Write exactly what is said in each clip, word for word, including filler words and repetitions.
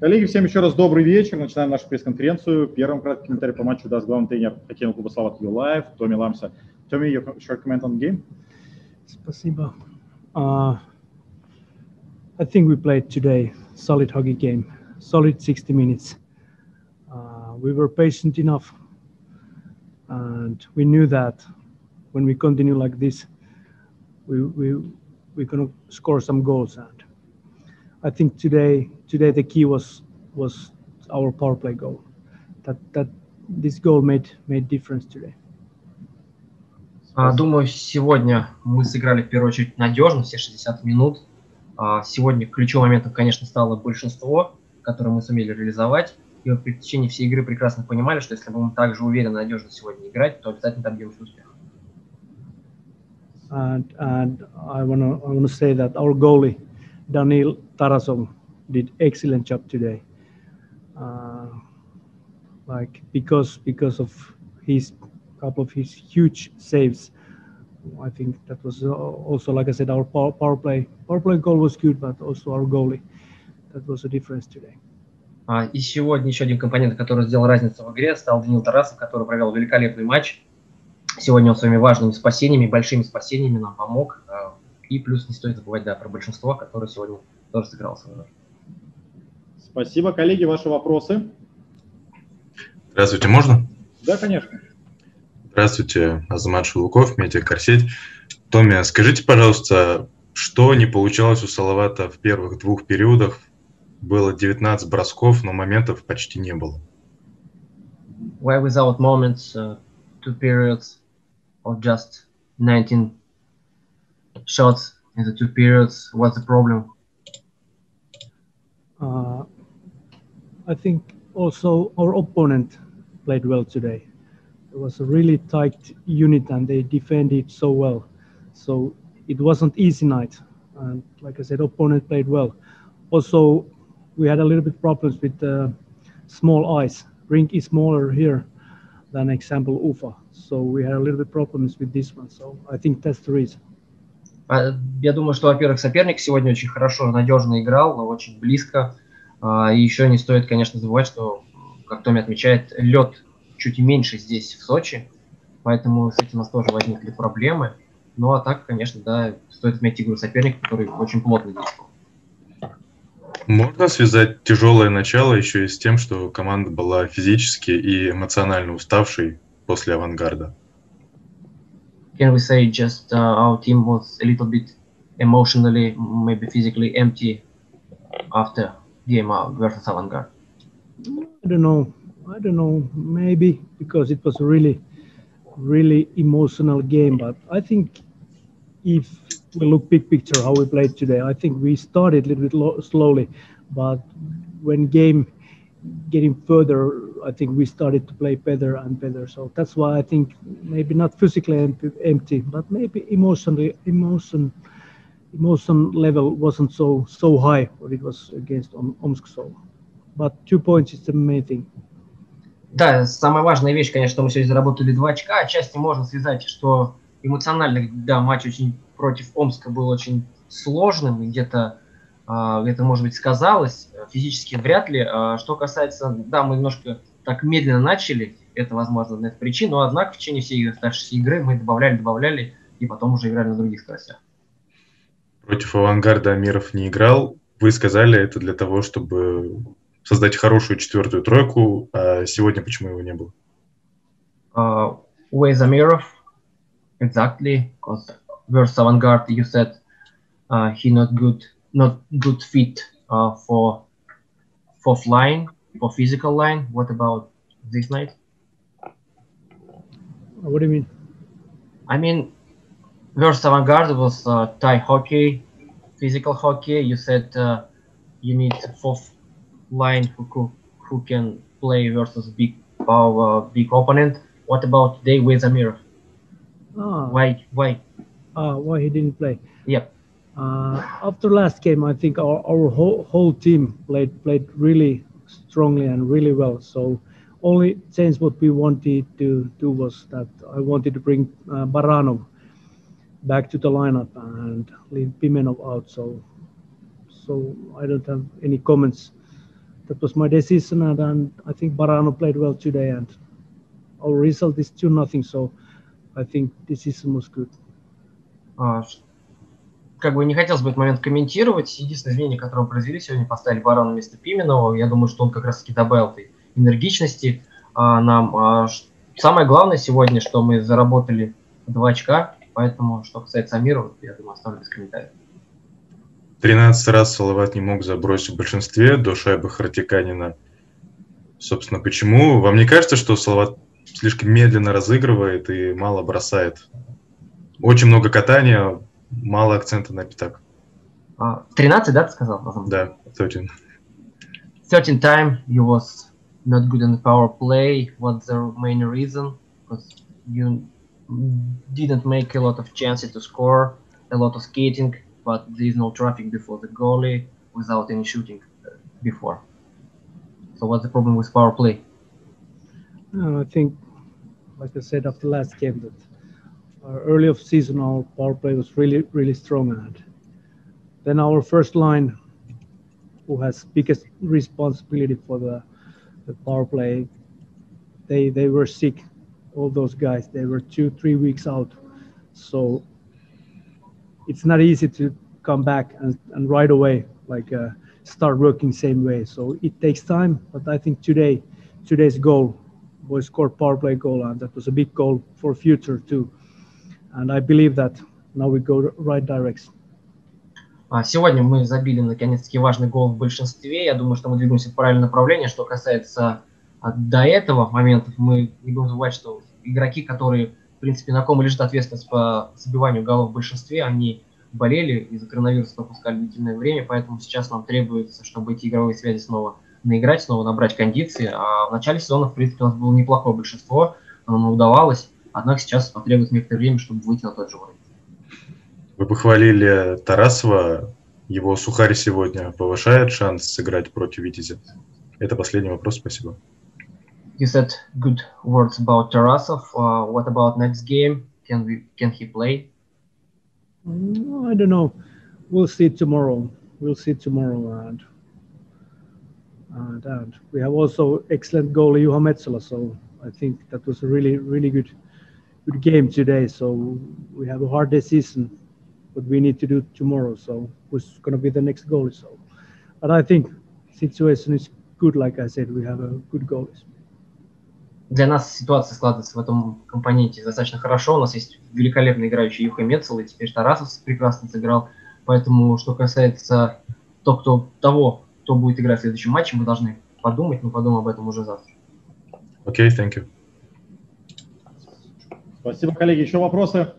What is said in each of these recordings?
Коллеги, всем еще раз добрый вечер. Начинаем нашу пресс-конференцию. Первым краткий комментарий по матчу даст главный тренер хоккейного клуба «Салават» Юлаев, Томи Лямся. Томи, your comment on game? Спасибо. Uh, I think we played today solid hockey game, solid sixty minutes. Uh, we were patient enough, and we knew that when we continue like this, we we we're gonna score some goals. And I think today. Today the key was was our power play goal. That that this goal made made difference today. Думаю, сегодня мы сыграли в первую очередь надежно все шестьдесят минут. Сегодня ключевым моментом, конечно, стало большинство, которое мы сумели реализовать. И в течение всей игры прекрасно понимали, что если бы мы также уверенно и надежно сегодня играть, то обязательно добьемся успеха. And and I wanna I wanna say that our goalie Даниил Тарасов did excellent job today, uh, like because because of his couple of his huge saves. I think that was also, like I said, our power, power play power play goal was good, but also our goalie, that was a difference today. А и сегодня еще один компонент, который сделал разницу в игре, стал Даниил Тарасов, который провел великолепный матч. Сегодня он своими важными спасениями, большими спасениями нам помог. И плюс не стоит забывать, да, про большинство, которое сегодня тоже сыграло свою роль. Спасибо. Коллеги, ваши вопросы? Здравствуйте, можно? Да, конечно. Здравствуйте, Азамат Шулюков, Митя Корсеть. Томи, скажите, пожалуйста, что не получалось у Салавата в первых двух периодах? Было девятнадцать бросков, но моментов почти не было. Why without moments, uh, two periods of just nineteen shots in the two periods, what's the problem? Uh, I think also our opponent played well today. It was a really tight unit and they defended so well. So it wasn't easy night. And like I said, opponent played well. Also, we had a little bit problems with uh, small ice. Rink is smaller here than example Ufa. So we had a little bit problems with this one. So I think that's the reason. Я думаю, что, во-первых, соперник сегодня очень хорошо, надежно играл, очень близко. И еще не стоит, конечно, забывать, что, как Томи отмечает, лед чуть меньше здесь, в Сочи. Поэтому с этим у нас тоже возникли проблемы. Ну, а так, конечно, да, стоит отметить игру соперника, который очень плотно действовал. Можно связать тяжелое начало еще и с тем, что команда была физически и эмоционально уставшей после «Авангарда»? Can we say just uh, our team was a little bit emotionally, maybe physically empty after game versus Avangard? I don't know. I don't know. Maybe because it was a really, really emotional game. But I think if we look big picture how we played today, I think we started a little bit slowly, but when game getting further, I think we started to play better and better. So that's why I think maybe not physically empty, but maybe emotionally, emotion, emotion level wasn't so so high what it was against Omsk. So, but two points is the main thing. Да, самая важная вещь, конечно, что мы сегодня заработали два очка. Отчасти можно связать, что эмоционально, да, матч очень против Омска был очень сложным, и где-то это, может быть, сказалось, физически вряд ли. Что касается, да, мы немножко так медленно начали, это, возможно, одна из причин, но, однако, в течение всей старшей игры мы добавляли, добавляли, и потом уже играли на других скоростях. Против «Авангарда» Амиров не играл. Вы сказали, это для того, чтобы создать хорошую четвертую тройку. А сегодня почему его не было? Uh, with Amirov, exactly, because versus «Авангард», you said uh, he not good. Not good fit uh, for fourth line, for physical line. What about this night? What do you mean? I mean, versus Avangard was uh, Thai hockey, physical hockey. You said uh, you need fourth line who who can play versus big power, big opponent. What about today with Amir? Ah. Why? Why? Ah, why he didn't play? Yep. Uh, after last game, I think our, our whole, whole team played played really strongly and really well. So only change what we wanted to do was that I wanted to bring uh, Baranov back to the lineup and leave Pimenov out. So so I don't have any comments That was my decision, and, and I think Baranov played well today, and our result is two nothing, so I think decision was good. Uh, как бы не хотелось бы этот момент комментировать. Единственное изменение, которое мы произвели сегодня, поставили Баранова вместо Пименова. Я думаю, что он как раз-таки добавил энергичности uh, нам. Uh, самое главное сегодня, что мы заработали два очка, поэтому, что касается Амирова, я думаю, оставлю без комментариев. тринадцать раз Салават не мог забросить в большинстве до шайбы Хартиканина. Собственно, почему? Вам не кажется, что Салават слишком медленно разыгрывает и мало бросает? Очень много катания, мало акцента на пятак. тринадцать, да, ты сказал? Пожалуйста? Да, thirteen. thirteen time, you was not good in the power play. What's the main reason? Because you didn't make a lot of chances to score, a lot of skating. But there is no traffic before the goalie without any shooting before. So what's the problem with power play? Uh, I think, like I said after last game, that our early of season our power play was really, really strong. And then our first line, who has biggest responsibility for the, the power play, they they were sick. All those guys, they were two, three weeks out. So. It's not easy to come back and, and right away, like uh, start working same way. So it takes time, but I think today, today's goal was scored power play goal, and that was a big goal for future too. And I believe that now we go right direction. Сегодня мы забили наконец-таки важный гол в большинстве. Я думаю, что мы двигаемся в правильном направлении. Что касается до этого момента, мы не будем забывать, что игроки, которые в принципе, на ком лежит ответственность по забиванию голов в большинстве, они болели, из-за коронавируса пропускали длительное время, поэтому сейчас нам требуется, чтобы эти игровые связи снова наиграть, снова набрать кондиции. А в начале сезона, в принципе, у нас было неплохое большинство, оно удавалось, однако сейчас потребуется некоторое время, чтобы выйти на тот же уровень. Вы похвалили Тарасова, его сухарь сегодня повышает шанс сыграть против Витязя? Это последний вопрос, спасибо. You said good words about Tarasov. Uh, what about next game? Can we? Can he play? I don't know. We'll see tomorrow. We'll see tomorrow, and and, and we have also excellent goalie Juha Metsola. So I think that was a really, really good, good game today. So we have a hard decision, what we need to do tomorrow. So who's going to be the next goalie? So, but I think situation is good. Like I said, we have a good goalies. Для нас ситуация складывается в этом компоненте достаточно хорошо. У нас есть великолепно играющий Юха Метсола, и теперь Тарасов прекрасно сыграл. Поэтому, что касается того кто, того, кто будет играть в следующем матче, мы должны подумать, но подумаем об этом уже завтра. Окей, okay, thank you. Спасибо, коллеги. Еще вопросы?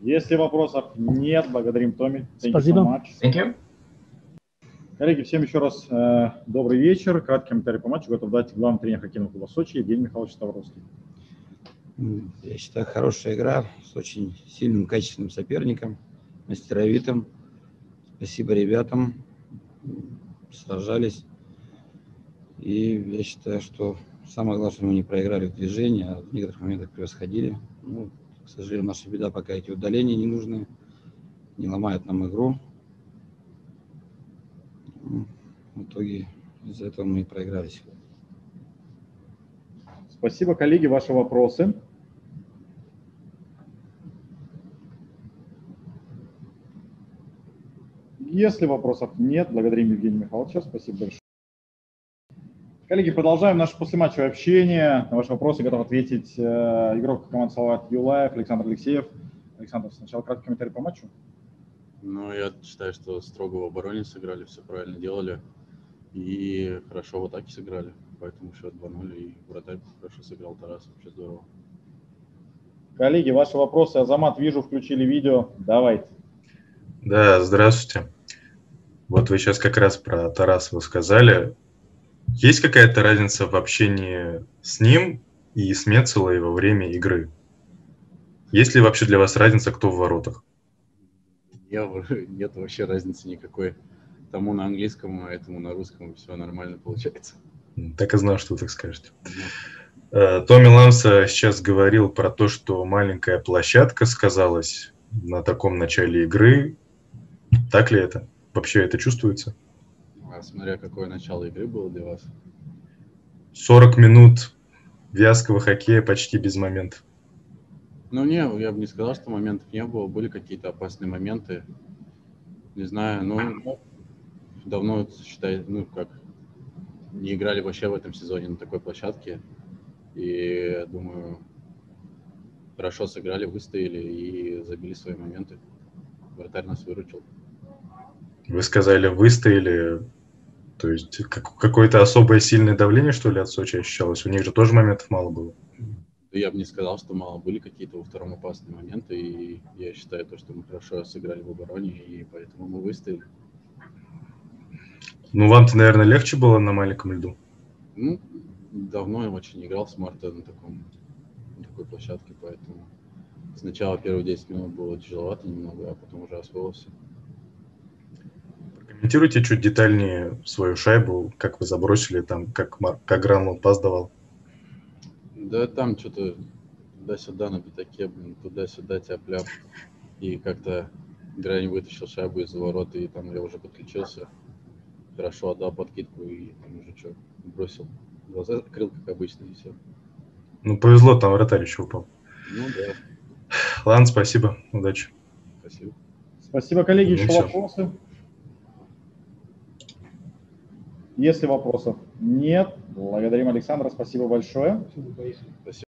Если вопросов нет, благодарим Томи. Спасибо. Коллеги, всем еще раз э, добрый вечер. Краткий комментарий по матчу готов дать главный тренер хоккейного клуба Сочи Евгений Михайлович Ставровский. Я считаю, хорошая игра с очень сильным, качественным соперником, мастеровитым. Спасибо ребятам, сражались. И я считаю, что самое главное, что мы не проиграли в движении, а в некоторых моментах превосходили. Ну, к сожалению, наша беда, пока эти удаления ненужные, не ломают нам игру. В итоге из-за этого мы и проиграли сегодня. Спасибо, коллеги, ваши вопросы. Если вопросов нет, благодарим Евгения Михайловича. Спасибо большое. Коллеги, продолжаем наше послематчевое общение. На ваши вопросы готов ответить э, игрок команды Салават Юлаев, Александр Алексеев. Александр, сначала краткий комментарий по матчу. Ну, я считаю, что строго в обороне сыграли, все правильно делали и хорошо в атаке сыграли, поэтому счет два ноль и вратарь хорошо сыграл, Тарас, вообще здорово. Коллеги, ваши вопросы. Азамат, вижу, включили видео, давайте. Да, здравствуйте. Вот вы сейчас как раз про Тарасова сказали. Есть какая-то разница в общении с ним и с Мецелой во время игры? Есть ли вообще для вас разница, кто в воротах? Нет вообще разницы никакой. Тому на английском, а этому на русском все нормально получается. Так и знал, что вы так скажете. Mm-hmm. Томи Лямся сейчас говорил про то, что маленькая площадка сказалась на таком начале игры. Так ли это? Вообще это чувствуется? А смотря какое начало игры было для вас. сорок минут вязкого хоккея почти без моментов. Ну, не, я бы не сказал, что моментов не было. Были какие-то опасные моменты. Не знаю, ну, давно, считай, ну, как, не играли вообще в этом сезоне на такой площадке. И, я думаю, хорошо сыграли, выстояли и забили свои моменты. Вратарь нас выручил. Вы сказали, выстояли. То есть какое-то особое сильное давление, что ли, от Сочи ощущалось? У них же тоже моментов мало было. Я бы не сказал, что мало. Были какие-то во втором опасные моменты. И я считаю, то, что мы хорошо сыграли в обороне, и поэтому мы выстояли. Ну, вам-то, наверное, легче было на маленьком льду? Ну, давно я очень играл с марта на, таком, на такой площадке, поэтому сначала первые десять минут было тяжеловато немного, а потом уже освоился. Комментируйте чуть детальнее свою шайбу, как вы забросили, там, как, как Гранлунд пас давал. Да, там что-то туда-сюда на пятаке, туда-сюда тяп-ляп. И как-то Грань вытащил шайбу из ворота, и там я уже подключился. Хорошо отдал подкидку, и там уже что, бросил. Глаза открыл, как обычно, и все. Ну, повезло, там вратарь еще упал. Ну, да. Ладно, спасибо, удачи. Спасибо. Спасибо, коллеги, ну, еще все. Вопросы? Если вопросов нет, благодарим Александра, спасибо большое. Спасибо.